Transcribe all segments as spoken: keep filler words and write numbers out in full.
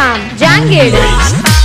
Ram Jangir. Jangir. Jangir. Jangir.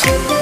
Peace.